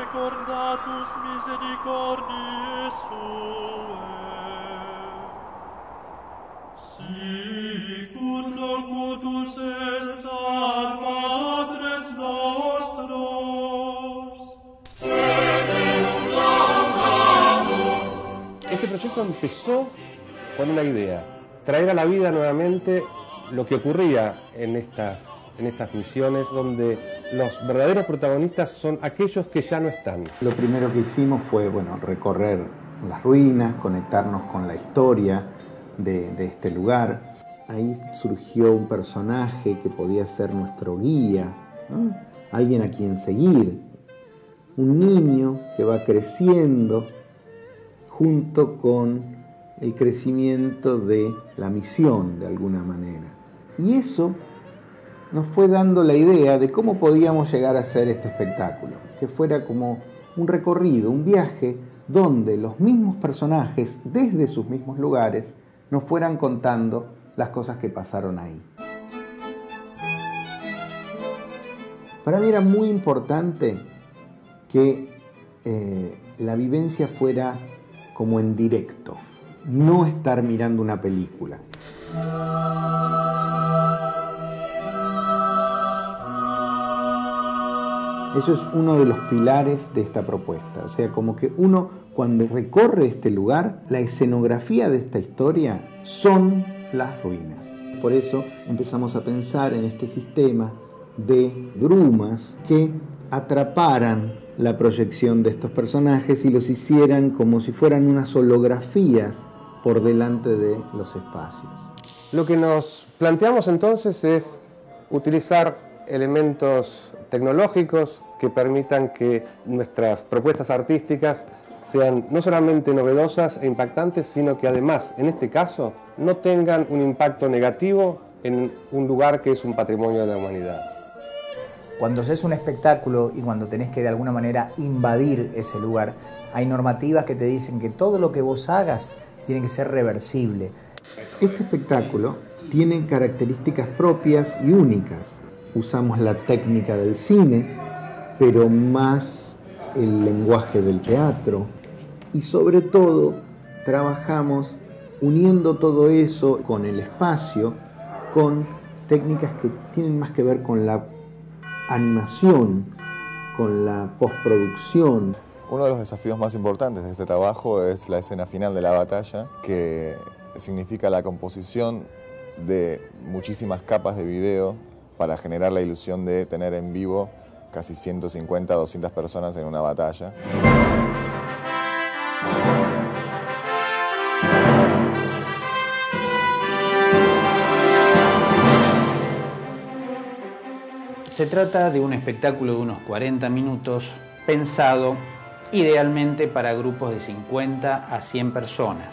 Recordatus misericordiae suae, sicut locutus est ad Patres nostros. Este proyecto empezó con una idea: traer a la vida nuevamente lo que ocurría en estas misiones, donde los verdaderos protagonistas son aquellos que ya no están. Lo primero que hicimos fue, bueno, recorrer las ruinas, conectarnos con la historia de este lugar. Ahí surgió un personaje que podía ser nuestro guía, ¿no? Alguien a quien seguir. Un niño que va creciendo junto con el crecimiento de la misión, de alguna manera. Y eso nos fue dando la idea de cómo podíamos llegar a hacer este espectáculo, que fuera como un recorrido, un viaje, donde los mismos personajes, desde sus mismos lugares, nos fueran contando las cosas que pasaron ahí. Para mí era muy importante que la vivencia fuera como en directo, no estar mirando una película. Eso es uno de los pilares de esta propuesta. O sea, como que uno, cuando recorre este lugar, la escenografía de esta historia son las ruinas. Por eso empezamos a pensar en este sistema de brumas que atraparan la proyección de estos personajes y los hicieran como si fueran unas holografías por delante de los espacios. Lo que nos planteamos entonces es utilizar elementos tecnológicos que permitan que nuestras propuestas artísticas sean no solamente novedosas e impactantes, sino que además, en este caso, no tengan un impacto negativo en un lugar que es un patrimonio de la humanidad. Cuando haces un espectáculo y cuando tenés que de alguna manera invadir ese lugar, hay normativas que te dicen que todo lo que vos hagas tiene que ser reversible. Este espectáculo tiene características propias y únicas. Usamos la técnica del cine, pero más el lenguaje del teatro. Y sobre todo, trabajamos uniendo todo eso con el espacio, con técnicas que tienen más que ver con la animación, con la postproducción. Uno de los desafíos más importantes de este trabajo es la escena final de la batalla, que significa la composición de muchísimas capas de video, para generar la ilusión de tener en vivo casi 150 a 200 personas en una batalla. Se trata de un espectáculo de unos 40 minutos, pensado idealmente para grupos de 50 a 100 personas.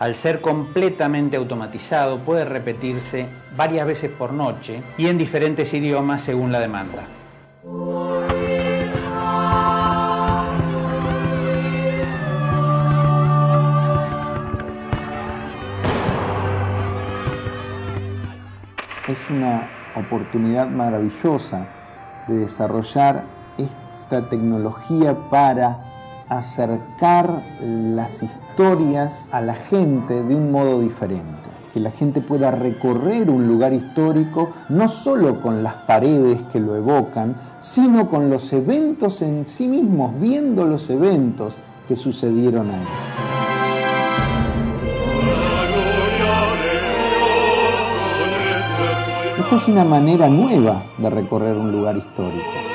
Al ser completamente automatizado, puede repetirse varias veces por noche y en diferentes idiomas según la demanda. Es una oportunidad maravillosa de desarrollar esta tecnología para acercar las historias a la gente de un modo diferente, que la gente pueda recorrer un lugar histórico no solo con las paredes que lo evocan, sino con los eventos en sí mismos, viendo los eventos que sucedieron ahí. Esta es una manera nueva de recorrer un lugar histórico.